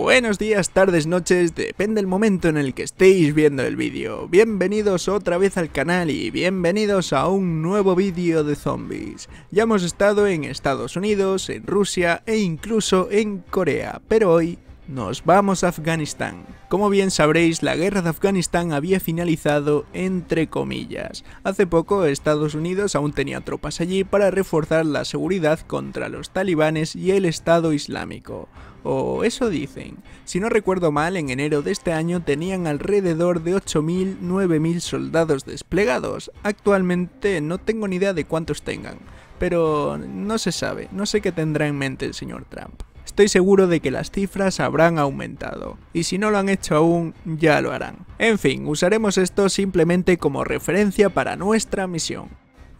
Buenos días, tardes, noches, depende el momento en el que estéis viendo el vídeo. Bienvenidos otra vez al canal y bienvenidos a un nuevo vídeo de zombies. Ya hemos estado en Estados Unidos, en Rusia e incluso en Corea, pero hoy nos vamos a Afganistán. Como bien sabréis, la guerra de Afganistán había finalizado entre comillas. Hace poco Estados Unidos aún tenía tropas allí para reforzar la seguridad contra los talibanes y el Estado Islámico. O eso dicen. Si no recuerdo mal, en enero de este año tenían alrededor de 8.000, 9.000 soldados desplegados. Actualmente no tengo ni idea de cuántos tengan, pero no se sabe, no sé qué tendrá en mente el señor Trump. Estoy seguro de que las cifras habrán aumentado, y si no lo han hecho aún, ya lo harán. En fin, usaremos esto simplemente como referencia para nuestra misión.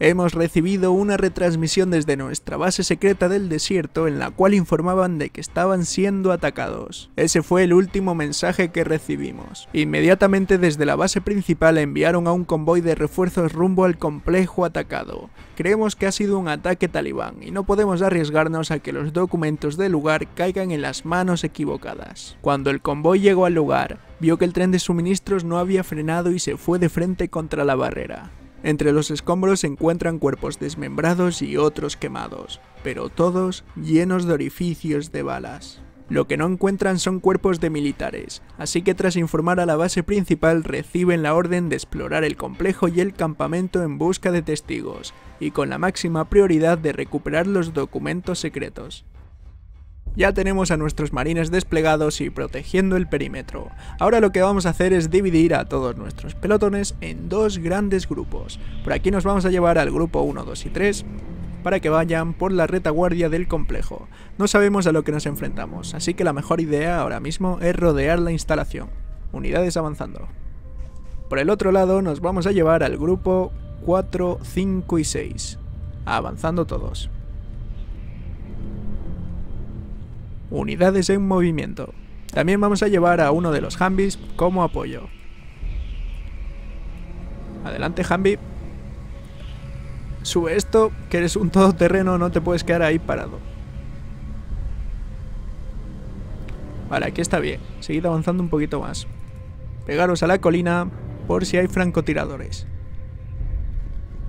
Hemos recibido una retransmisión desde nuestra base secreta del desierto en la cual informaban de que estaban siendo atacados. Ese fue el último mensaje que recibimos. Inmediatamente desde la base principal enviaron a un convoy de refuerzos rumbo al complejo atacado. Creemos que ha sido un ataque talibán y no podemos arriesgarnos a que los documentos del lugar caigan en las manos equivocadas. Cuando el convoy llegó al lugar, vio que el tren de suministros no había frenado y se fue de frente contra la barrera. Entre los escombros se encuentran cuerpos desmembrados y otros quemados, pero todos llenos de orificios de balas. Lo que no encuentran son cuerpos de militares, así que tras informar a la base principal reciben la orden de explorar el complejo y el campamento en busca de testigos, y con la máxima prioridad de recuperar los documentos secretos. Ya tenemos a nuestros marines desplegados y protegiendo el perímetro. Ahora lo que vamos a hacer es dividir a todos nuestros pelotones en dos grandes grupos. Por aquí nos vamos a llevar al grupo 1, 2 y 3 para que vayan por la retaguardia del complejo. No sabemos a lo que nos enfrentamos, así que la mejor idea ahora mismo es rodear la instalación. Unidades avanzando. Por el otro lado nos vamos a llevar al grupo 4, 5 y 6. Avanzando todos. Unidades en movimiento. También vamos a llevar a uno de los Humvees como apoyo. Adelante, Humvee. Sube esto, que eres un todoterreno, no te puedes quedar ahí parado. Vale, aquí está bien. Seguid avanzando un poquito más. Pegaros a la colina por si hay francotiradores.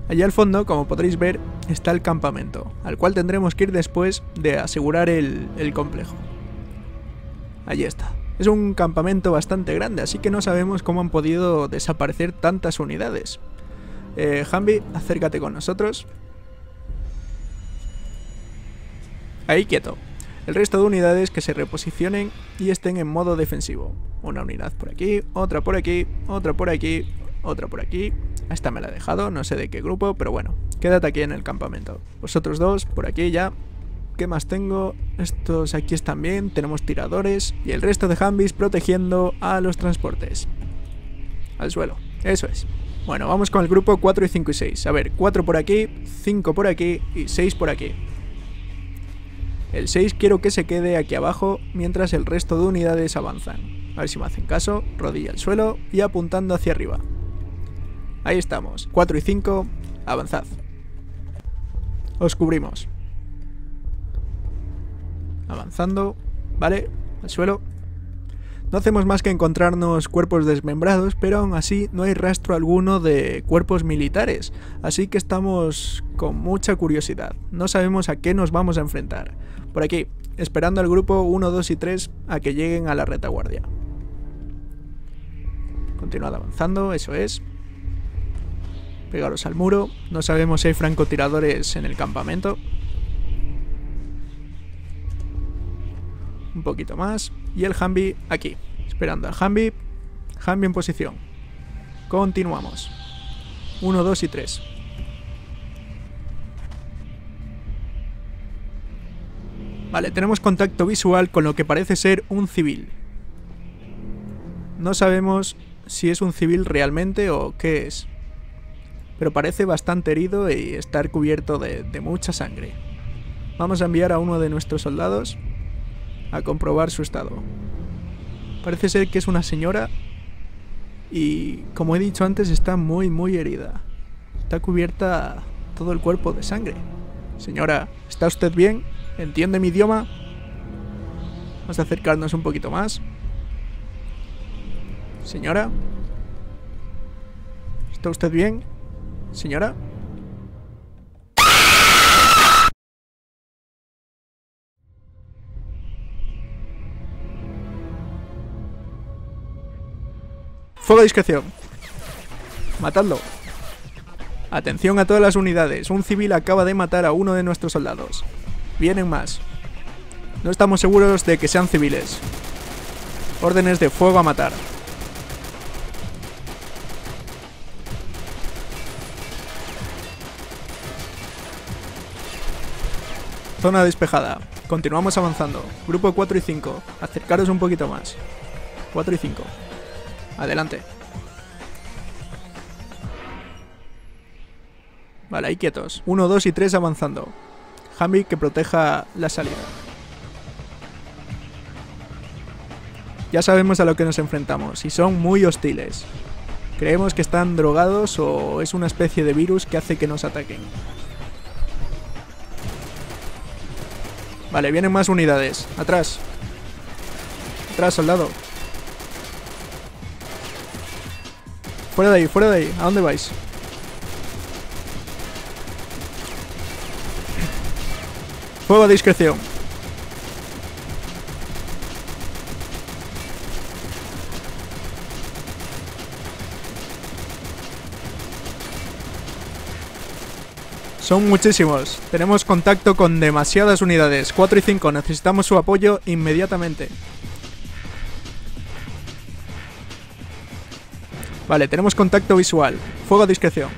Allá al fondo, como podréis ver, está el campamento, al cual tendremos que ir después de asegurar el complejo. Allí está. Es un campamento bastante grande, así que no sabemos cómo han podido desaparecer tantas unidades. Humvee, acércate con nosotros. Ahí quieto. El resto de unidades que se reposicionen y estén en modo defensivo. Una unidad por aquí, otra por aquí, otra por aquí, otra por aquí. Esta me la he dejado, no sé de qué grupo, pero bueno, quédate aquí en el campamento. Vosotros dos, por aquí ya. ¿Qué más tengo? Estos aquí están bien, tenemos tiradores y el resto de Humvees protegiendo a los transportes. Al suelo, eso es. Bueno, vamos con el grupo 4 y 5 y 6. A ver, 4 por aquí, 5 por aquí y 6 por aquí. El 6 quiero que se quede aquí abajo mientras el resto de unidades avanzan. A ver si me hacen caso, rodilla al suelo y apuntando hacia arriba. Ahí estamos, 4 y 5, avanzad. Os cubrimos. Avanzando, vale, al suelo. No hacemos más que encontrarnos cuerpos desmembrados, pero aún así no hay rastro alguno de cuerpos militares, así que estamos con mucha curiosidad. No sabemos a qué nos vamos a enfrentar. Por aquí, esperando al grupo 1, 2 y 3 a que lleguen a la retaguardia. Continuad avanzando, eso es. Pegaros al muro, no sabemos si hay francotiradores en el campamento. Un poquito más, y el Humvee aquí, esperando al Humvee. Humvee en posición. Continuamos. 1, 2 y 3. Vale, tenemos contacto visual con lo que parece ser un civil. No sabemos si es un civil realmente o qué es, pero parece bastante herido y estar cubierto de mucha sangre. Vamos a enviar a uno de nuestros soldados a comprobar su estado. Parece ser que es una señora y, como he dicho antes, está muy herida. Está cubierta todo el cuerpo de sangre. Señora, ¿está usted bien? ¿Entiende mi idioma? Vamos a acercarnos un poquito más. Señora, ¿está usted bien? Señora. Fuego de discreción. Matadlo. Atención a todas las unidades. Un civil acaba de matar a uno de nuestros soldados. Vienen más. No estamos seguros de que sean civiles. Órdenes de fuego a matar. Zona despejada. Continuamos avanzando. Grupo 4 y 5. Acercaros un poquito más. 4 y 5. Adelante. Vale, ahí quietos. 1, 2 y 3 avanzando. Hambi que proteja la salida. Ya sabemos a lo que nos enfrentamos y son muy hostiles. Creemos que están drogados o es una especie de virus que hace que nos ataquen. Vale, vienen más unidades. Atrás. Atrás, soldado. Fuera de ahí, fuera de ahí. ¿A dónde vais? Fuego a discreción. Son muchísimos. Tenemos contacto con demasiadas unidades. 4 y 5. Necesitamos su apoyo inmediatamente. Vale, tenemos contacto visual. Fuego a discreción.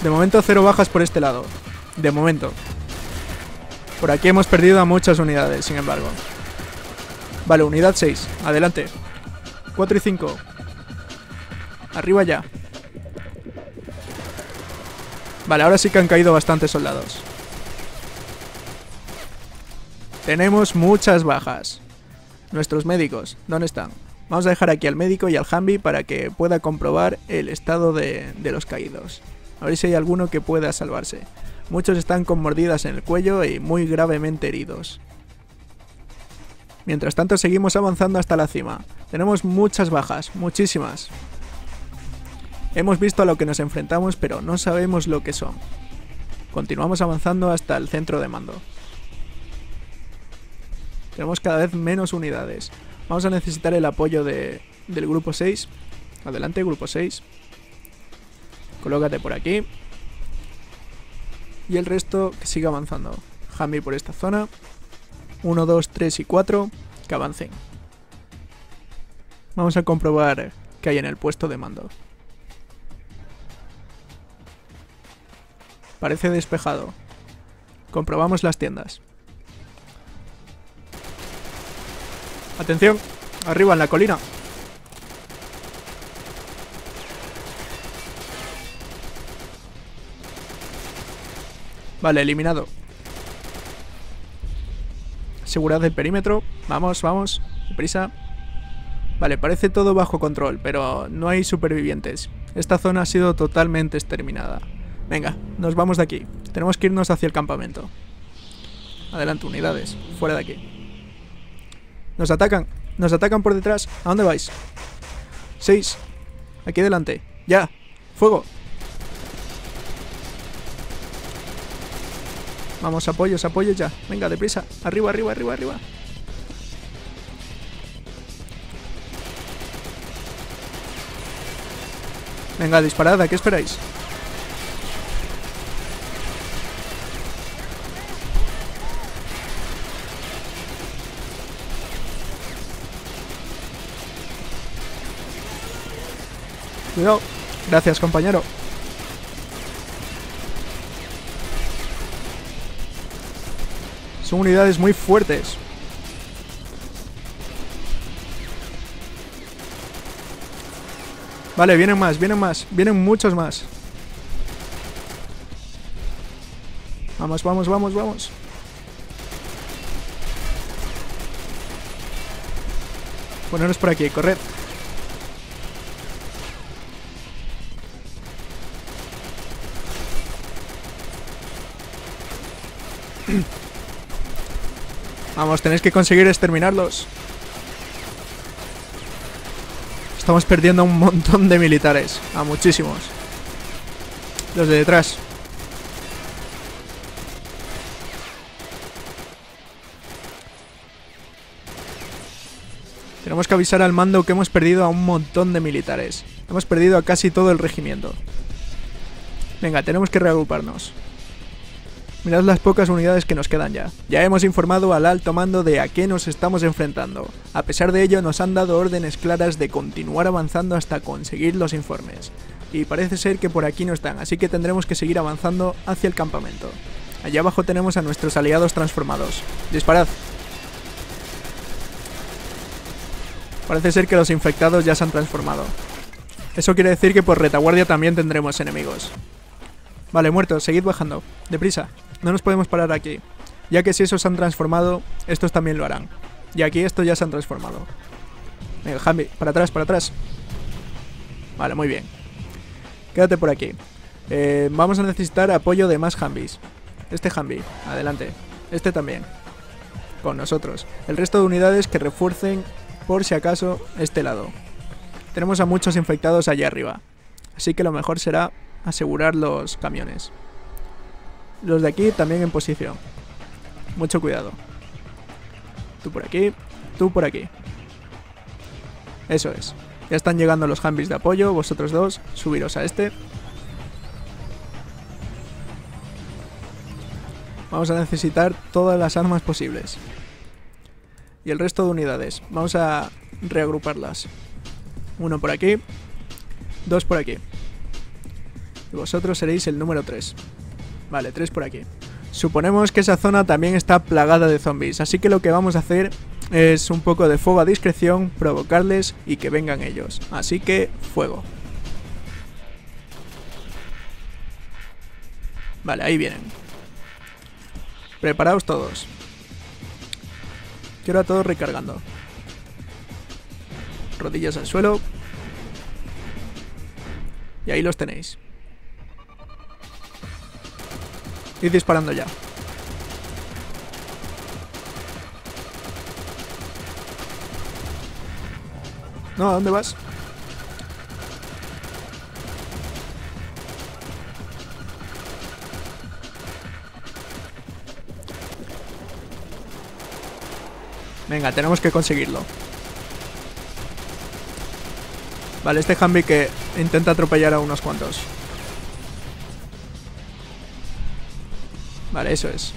De momento 0 bajas por este lado. De momento. Por aquí hemos perdido a muchas unidades, sin embargo. Vale, unidad 6. Adelante. 4 y 5. Arriba ya. Vale, ahora sí que han caído bastantes soldados. Tenemos muchas bajas. Nuestros médicos, ¿dónde están? Vamos a dejar aquí al médico y al Hambi para que pueda comprobar el estado de los caídos. A ver si hay alguno que pueda salvarse. Muchos están con mordidas en el cuello y muy gravemente heridos. Mientras tanto seguimos avanzando hasta la cima. Tenemos muchas bajas, muchísimas. Hemos visto a lo que nos enfrentamos, pero no sabemos lo que son. Continuamos avanzando hasta el centro de mando. Tenemos cada vez menos unidades. Vamos a necesitar el apoyo del grupo 6. Adelante, grupo 6. Colócate por aquí. Y el resto que siga avanzando. Hambi por esta zona. 1, 2, 3 y 4. Que avancen. Vamos a comprobar qué hay en el puesto de mando. Parece despejado. Comprobamos las tiendas. Atención, arriba en la colina. Vale, eliminado. Seguridad del perímetro. Vamos, vamos, prisa. Vale, parece todo bajo control, pero no hay supervivientes. Esta zona ha sido totalmente exterminada. Venga, nos vamos de aquí. Tenemos que irnos hacia el campamento. Adelante, unidades, fuera de aquí. Nos atacan por detrás. ¿A dónde vais? 6. Aquí delante. Ya. Fuego. Vamos, apoyos, apoyos ya. Venga, deprisa. Arriba, arriba, arriba, arriba. Venga, disparad. ¿A qué esperáis? Cuidado. Gracias, compañero. Son unidades muy fuertes. Vale, vienen más, vienen más. Vienen muchos más. Vamos, vamos, vamos, vamos. Ponernos por aquí, corred. Vamos, tenéis que conseguir exterminarlos. Estamos perdiendo a un montón de militares. A muchísimos. Los de detrás. Tenemos que avisar al mando que hemos perdido a un montón de militares. Hemos perdido a casi todo el regimiento. Venga, tenemos que reagruparnos. Mirad las pocas unidades que nos quedan ya. Ya hemos informado al alto mando de a qué nos estamos enfrentando. A pesar de ello, nos han dado órdenes claras de continuar avanzando hasta conseguir los informes. Y parece ser que por aquí no están, así que tendremos que seguir avanzando hacia el campamento. Allá abajo tenemos a nuestros aliados transformados. ¡Disparad! Parece ser que los infectados ya se han transformado. Eso quiere decir que por retaguardia también tendremos enemigos. Vale, muertos, seguid bajando. Deprisa, no nos podemos parar aquí. Ya que si esos se han transformado, estos también lo harán. Y aquí estos ya se han transformado. Venga, Jambi, para atrás, para atrás. Vale, muy bien. Quédate por aquí. Vamos a necesitar apoyo de más Jambis. Este Jambi, adelante. Este también. Con nosotros. El resto de unidades que refuercen, por si acaso, este lado. Tenemos a muchos infectados allá arriba. Así que lo mejor será asegurar los camiones. Los de aquí también en posición. Mucho cuidado. Tú por aquí, tú por aquí. Eso es. Ya están llegando los Jambis de apoyo. Vosotros dos, subiros a este. Vamos a necesitar todas las armas posibles. Y el resto de unidades. Vamos a reagruparlas. Uno por aquí. Dos por aquí. Vosotros seréis el número 3. Vale, 3 por aquí. Suponemos que esa zona también está plagada de zombies, así que lo que vamos a hacer es un poco de fuego a discreción, provocarles y que vengan ellos. Así que, fuego. Vale, ahí vienen. Preparaos todos. Quiero a todos recargando. Rodillas al suelo. Y ahí los tenéis. Ir disparando ya. No, ¿a dónde vas? Venga, tenemos que conseguirlo. Vale, este Jambi que intenta atropellar a unos cuantos. Vale, eso es.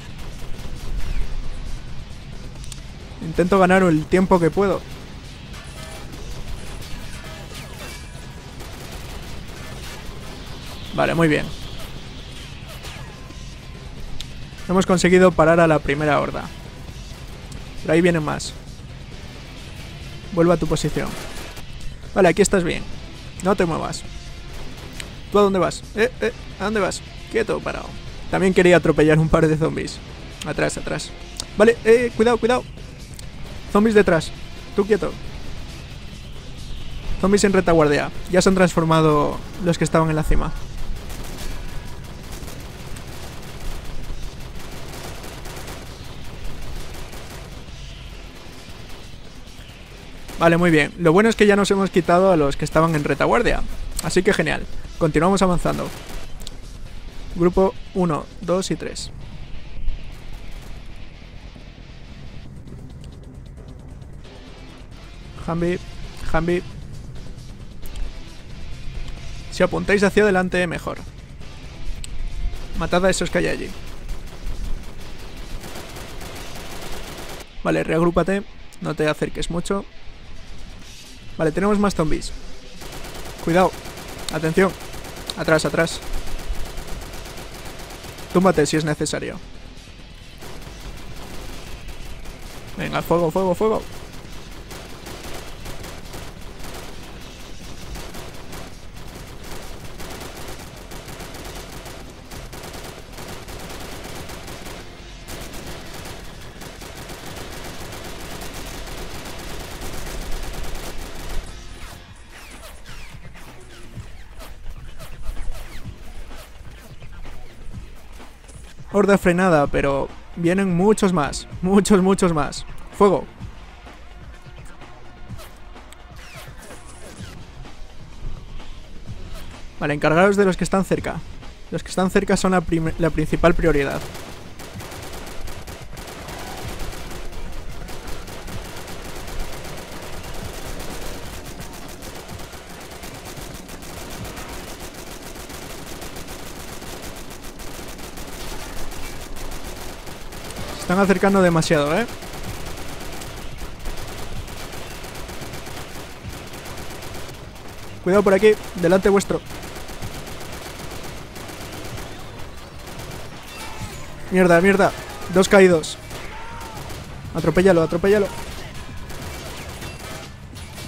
Intento ganar el tiempo que puedo. Vale, muy bien. Hemos conseguido parar a la primera horda. Pero ahí vienen más. Vuelve a tu posición. Vale, aquí estás bien. No te muevas. ¿Tú a dónde vas? ¿A dónde vas? Quieto, parado. También quería atropellar un par de zombies. Atrás, atrás. Vale, cuidado, cuidado. Zombies detrás. Tú quieto. Zombies en retaguardia. Ya se han transformado los que estaban en la cima. Vale, muy bien. Lo bueno es que ya nos hemos quitado a los que estaban en retaguardia. Así que genial. Continuamos avanzando. Grupo 1, 2 y 3. Jambi, Jambi. Si apuntáis hacia adelante, mejor. Matad a esos que hay allí. Vale, reagrúpate. No te acerques mucho. Vale, tenemos más zombies. Cuidado. Atención. Atrás, atrás. Túmbate si es necesario. Venga, fuego, fuego, fuego. Horda frenada, pero Vienen muchos más. Muchos, muchos más. Fuego. Vale, encargaros de los que están cerca. Los que están cerca son la principal prioridad. Se están acercando demasiado, ¿eh? Cuidado por aquí, delante vuestro. Mierda, mierda. 2 caídos. Atropéllalo, atropéllalo.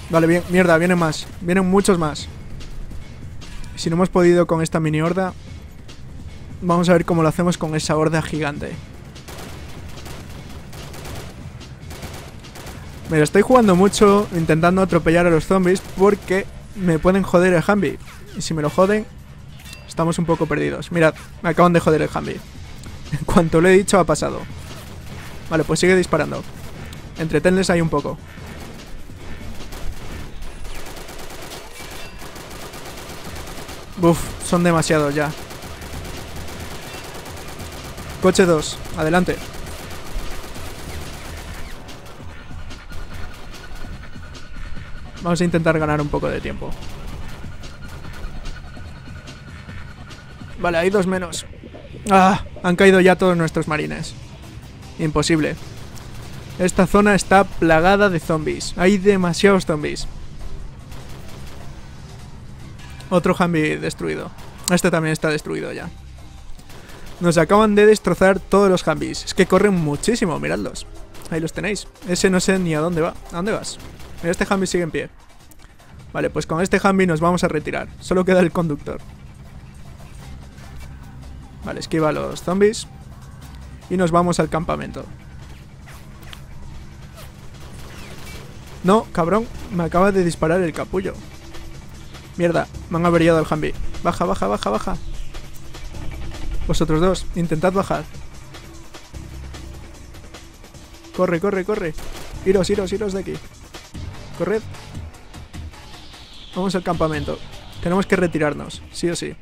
Vale, bien, mierda, vienen más. Vienen muchos más. Si no hemos podido con esta mini horda, vamos a ver cómo lo hacemos con esa horda gigante. Me lo estoy jugando mucho intentando atropellar a los zombies porque me pueden joder el Humvee. Y si me lo joden, estamos un poco perdidos. Mirad, me acaban de joder el Humvee. En cuanto lo he dicho, ha pasado. Vale, pues sigue disparando. Entretenles ahí un poco. Uf, son demasiados ya. Coche 2, adelante. Vamos a intentar ganar un poco de tiempo. Vale, hay 2 menos. ¡Ah! Han caído ya todos nuestros marines. Imposible. Esta zona está plagada de zombies. Hay demasiados zombies. Otro Humvee destruido. Este también está destruido ya. Nos acaban de destrozar todos los Humvees. Es que corren muchísimo, miradlos. Ahí los tenéis. Ese no sé ni a dónde va. ¿A dónde vas? Mira, este Humvee sigue en pie. Vale, pues con este Humvee nos vamos a retirar. Solo queda el conductor. Vale, esquiva a los zombies. Y nos vamos al campamento. No, cabrón. Me acaba de disparar el capullo. Mierda, me han averiado el Humvee. Baja, baja, baja, baja. Vosotros dos, intentad bajar. Corre, corre, corre. Iros, iros, iros de aquí. Corred. Vamos al campamento. Tenemos que retirarnos, sí o sí.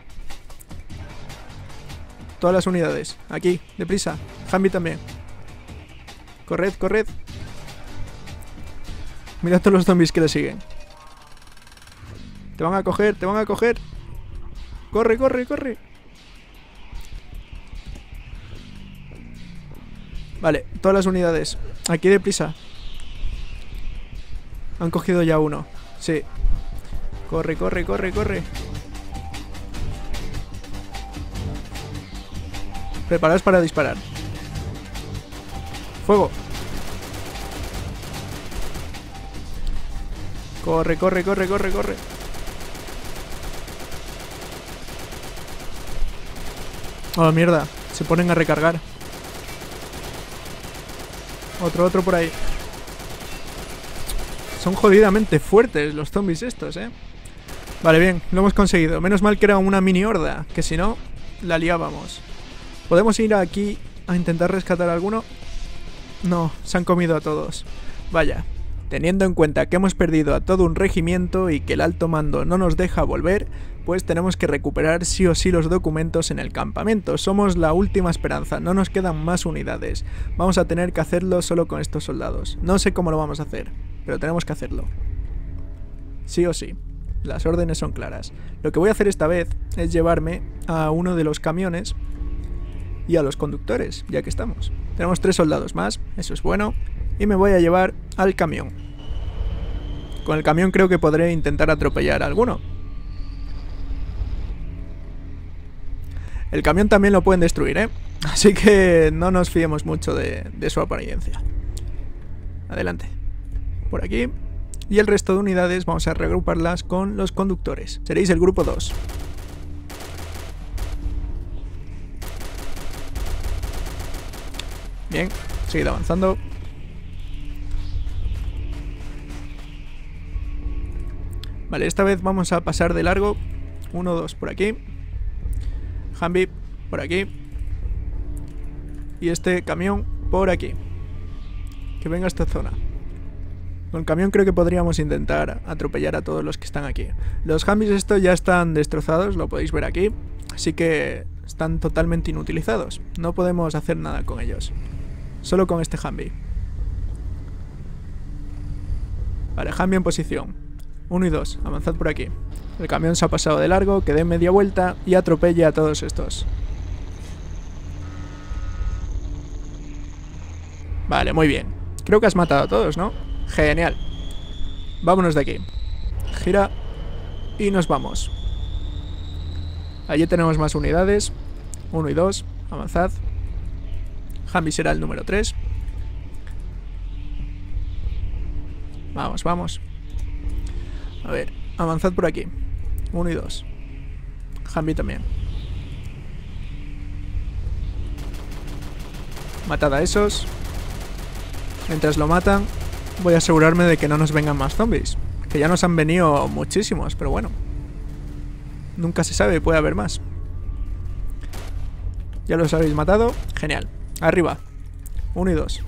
Todas las unidades. Aquí, deprisa. Humvee también. Corred, corred. Mirad todos los zombies que le siguen. Te van a coger, te van a coger. Corre, corre, corre. Vale, todas las unidades. Aquí, deprisa. Han cogido ya uno. Sí. Corre, corre, corre, corre. Preparaos para disparar. Fuego. Corre, corre, corre, corre, corre. Oh, mierda. Se ponen a recargar. Otro, otro por ahí. Son jodidamente fuertes los zombies estos, ¿eh? Vale, bien, lo hemos conseguido. Menos mal que era una mini horda, que si no, la liábamos. ¿Podemos ir aquí a intentar rescatar a alguno? No, se han comido a todos. Vaya, teniendo en cuenta que hemos perdido a todo un regimiento y que el alto mando no nos deja volver, pues tenemos que recuperar sí o sí los documentos en el campamento. Somos la última esperanza, no nos quedan más unidades. Vamos a tener que hacerlo solo con estos soldados. No sé cómo lo vamos a hacer. Pero tenemos que hacerlo. Sí o sí. Las órdenes son claras. Lo que voy a hacer esta vez es llevarme a uno de los camiones y a los conductores, ya que estamos. Tenemos 3 soldados más, eso es bueno. Y me voy a llevar al camión. Con el camión creo que podré intentar atropellar a alguno. El camión también lo pueden destruir, ¿eh? Así que no nos fiemos mucho de su apariencia. Adelante. Por aquí. Y el resto de unidades vamos a reagruparlas con los conductores. Seréis el grupo 2. Bien, seguid avanzando. Vale, esta vez vamos a pasar de largo. 1, 2 por aquí. Humvee por aquí. y este camión por aquí. Que venga a esta zona. Con el camión creo que podríamos intentar atropellar a todos los que están aquí. Los Humvees estos ya están destrozados, lo podéis ver aquí. Así que están totalmente inutilizados. No podemos hacer nada con ellos. Solo con este Humvee. Vale, Humvee en posición. 1 y 2, avanzad por aquí. El camión se ha pasado de largo, que dé media vuelta y atropelle a todos estos. Vale, muy bien. Creo que has matado a todos, ¿no? Genial. Vámonos de aquí. Gira y nos vamos. Allí tenemos más unidades. 1 y 2, avanzad. Humvee será el número 3. Vamos, vamos. A ver, avanzad por aquí. 1 y 2. Humvee también. Matad a esos. Mientras lo matan, voy a asegurarme de que no nos vengan más zombies. Que ya nos han venido muchísimos, pero bueno. Nunca se sabe, puede haber más. Ya los habéis matado. Genial. Arriba. 1 y 2.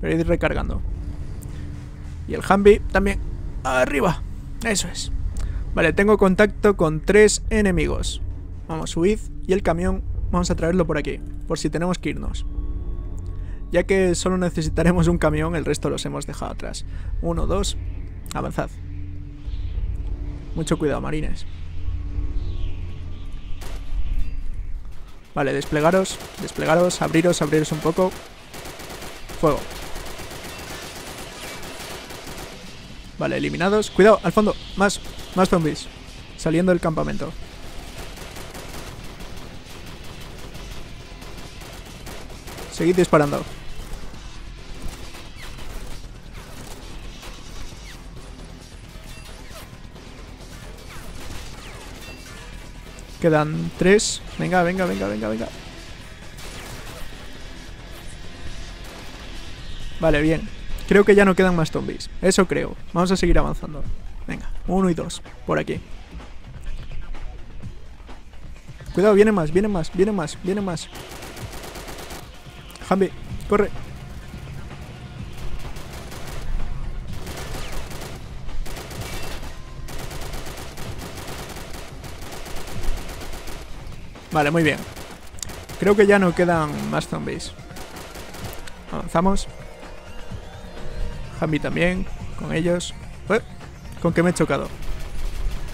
Pero ir recargando. Y el Humvee también. Arriba. Eso es. Vale, tengo contacto con 3 enemigos. Vamos, huid. Y el camión vamos a traerlo por aquí. Por si tenemos que irnos. Ya que solo necesitaremos un camión, el resto los hemos dejado atrás. 1, 2, avanzad. Mucho cuidado, marines. Vale, desplegaros, desplegaros, abriros, abriros un poco. Fuego. Vale, eliminados. Cuidado, al fondo, más zombies. Saliendo del campamento. Seguid disparando. Quedan 3. Venga, venga, venga, venga, venga. Vale, bien. Creo que ya no quedan más zombies. Eso creo. Vamos a seguir avanzando. Venga, 1 y 2. Por aquí. Cuidado, vienen más, vienen más, vienen más, vienen más. Humvee, corre. Vale, muy bien. Creo que ya no quedan más zombies. Avanzamos. Humvee también, con ellos. ¿Con qué me he chocado?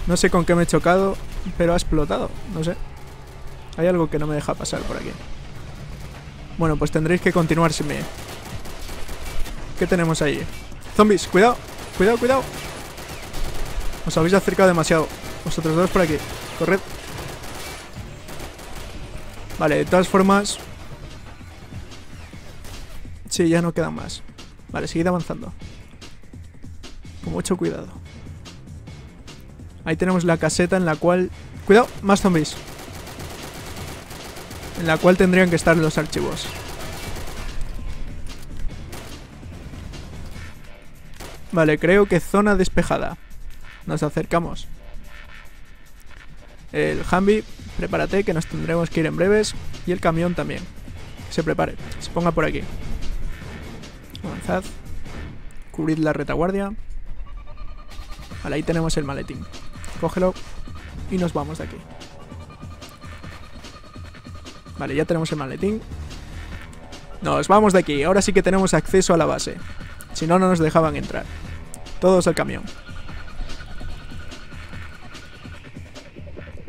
No sé con qué me he chocado, pero ha explotado, no sé. Hay algo que no me deja pasar por aquí. Bueno, pues tendréis que continuar sin mí. ¿Qué tenemos ahí? Zombies, cuidado, cuidado, cuidado. Os habéis acercado demasiado. Vosotros dos por aquí, corred. Vale, de todas formas. Sí, ya no quedan más. Vale, seguid avanzando. Con mucho cuidado. Ahí tenemos la caseta en la cual... Cuidado, más zombies. En la cual tendrían que estar los archivos. Vale, creo que zona despejada. Nos acercamos. El Humvee, prepárate que nos tendremos que ir en breves. Y el camión también. Que se prepare, se ponga por aquí. Avanzad. Cubrid la retaguardia. Vale, ahí tenemos el maletín. Cógelo y nos vamos de aquí. Vale, ya tenemos el maletín. Nos vamos de aquí. Ahora sí que tenemos acceso a la base. Si no, no nos dejaban entrar. Todos al camión.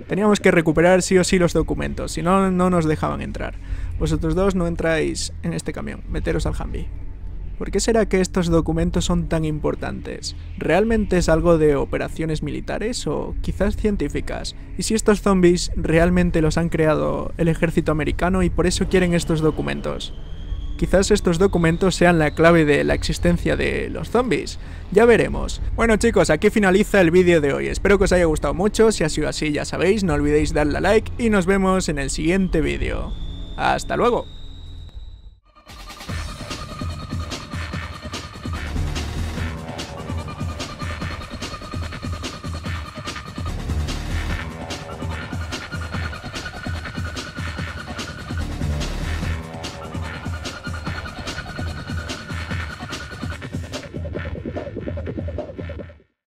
Teníamos que recuperar sí o sí los documentos. Si no, no nos dejaban entrar. Vosotros dos no entráis en este camión. Meteros al Humvee. ¿Por qué será que estos documentos son tan importantes? ¿Realmente es algo de operaciones militares o quizás científicas? ¿Y si estos zombies realmente los han creado el ejército americano y por eso quieren estos documentos? Quizás estos documentos sean la clave de la existencia de los zombies. Ya veremos. Bueno chicos, aquí finaliza el vídeo de hoy. Espero que os haya gustado mucho. Si ha sido así, ya sabéis, no olvidéis darle a like y nos vemos en el siguiente vídeo. ¡Hasta luego!